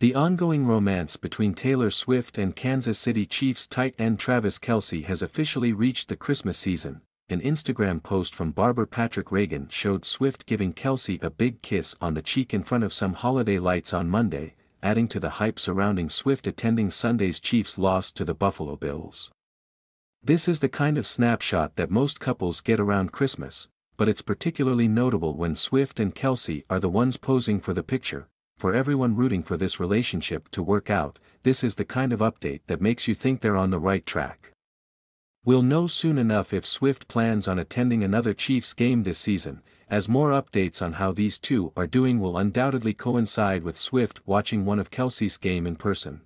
The ongoing romance between Taylor Swift and Kansas City Chiefs tight end Travis Kelce has officially reached the Christmas season. An Instagram post from barber Patrick Reagan showed Swift giving Kelce a big kiss on the cheek in front of some holiday lights on Monday, adding to the hype surrounding Swift attending Sunday's Chiefs loss to the Buffalo Bills. This is the kind of snapshot that most couples get around Christmas, but it's particularly notable when Swift and Kelce are the ones posing for the picture. For everyone rooting for this relationship to work out, this is the kind of update that makes you think they're on the right track. We'll know soon enough if Swift plans on attending another Chiefs game this season, as more updates on how these two are doing will undoubtedly coincide with Swift watching one of Kelce's game in person.